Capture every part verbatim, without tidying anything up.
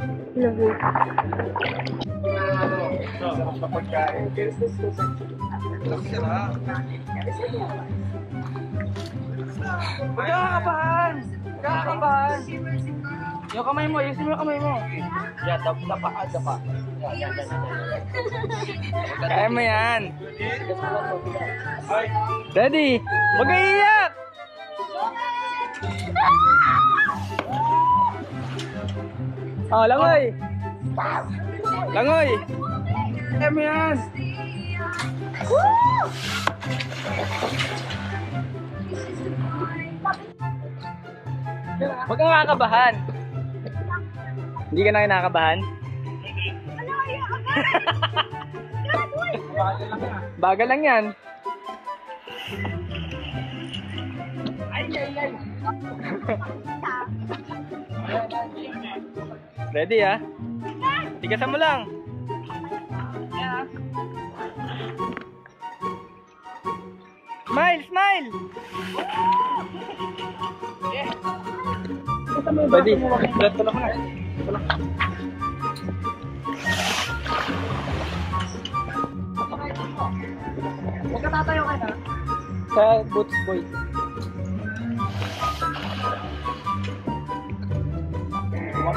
Lovely. Kakabahan! Kakabahan! Yung kamay mo, isin mo yung kamay mo. Yan, dapa, dapa. Kaya mo yan. Daddy, huwag iiyak! Oh, langoy! Langoy! Kaya mo yan! Woo! Huwag kang nakakabahan. Hindi ka na kinakabahan? Bagal lang yan. Ready ah? Tigasan mo lang. Smile, smile. Buddy, tulad ko lang na. Huwag ka tatayo ka na. Sa boots boy. Huwag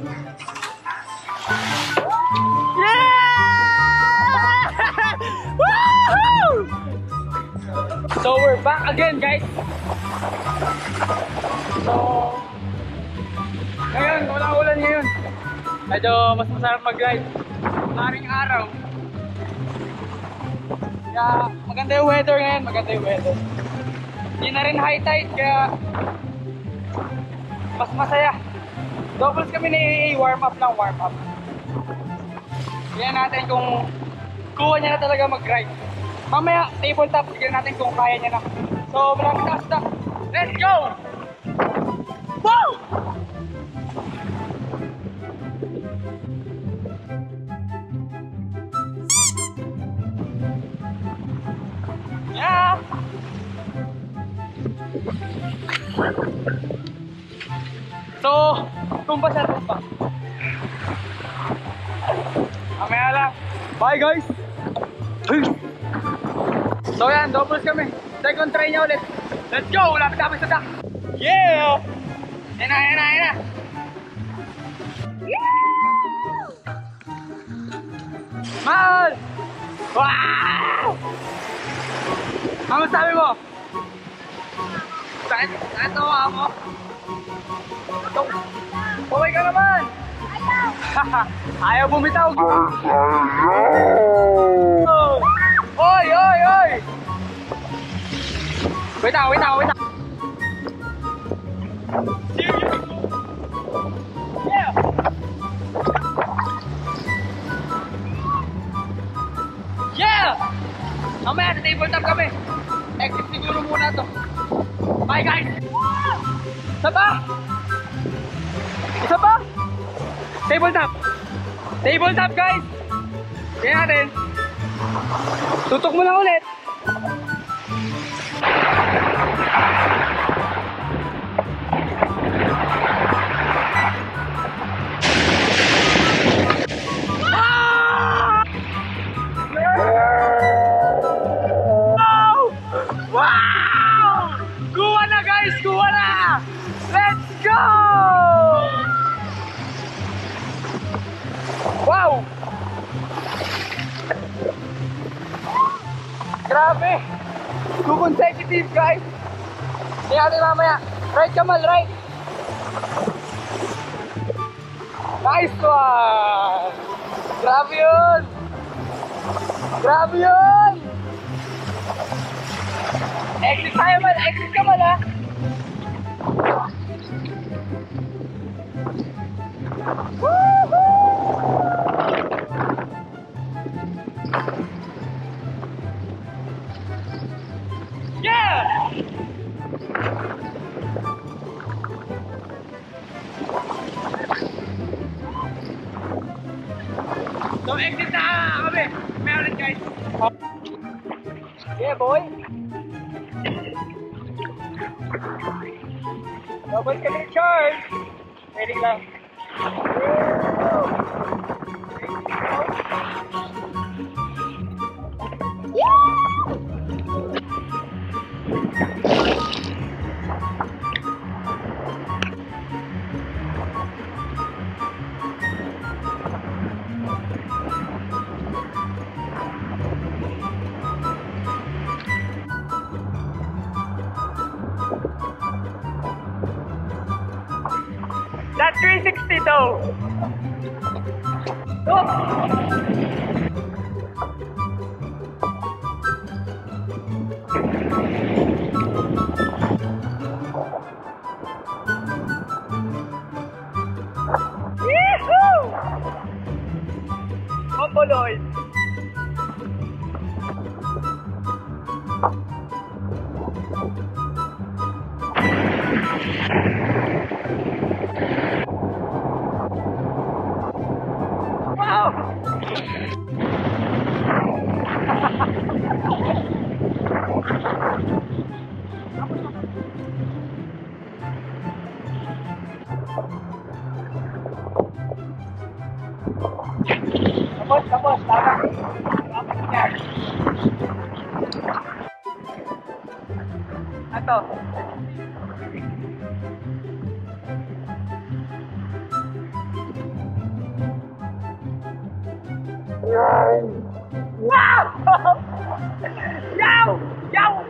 Yeah! Woohoo! So we're back again, guys. So ngayon, wala ulan ngayon. Medyo mas masarap mag-ride. Maring araw. Kaya maganda yung weather ngayon, maganda yung weather. Hindi na rin high tide kaya mas masaya. Doubles kami ni warm up lang, warm up. Tignan natin kung kuha niya na talaga mag-ride. Mamaya tabletop, tignan natin kung kaya niya na. So maraming taas na. Let's go! Wow! Yeah! So, tumba siya, tumba. Amaya lang. Bye guys! So yan, doubles kami. Second try niya ulit. Let's go! Lapit-lapit sa dak! Yeah! Yan na, yan na, yan na! Yeah! Mahal! Wow! Ano sabi mo? Saan? Saan tawa ako? Baway ka naman! Ayaw! Ayaw bumitaw! Ayaw! Oy! Oy! Oy! Wait lang! Wait lang! Wait lang! Yeah! Yeah! Mamaya na tabletop kami! Exit siguro muna to! Bye guys! Isa pa! Isa pa! Tabletop! Tabletop guys! Kaya natin! Tutok mo lang ulit! Grabe! Two consecutive guys! Hindi natin mamaya! Right Kamal! Right! Nice one! Grabe yun! Grabe yun! Exit tayo man! Exit Kamal ha! Woohoo! Yeah! exit na kami. Meron guys. Yeah boy. Dapat ka na charge. Pwede lang. That three sixty though. Oh. Yee-hoo! Combo Lloyd. Tapos, tapos, tapos. Ato. Wow! Yow! Yow!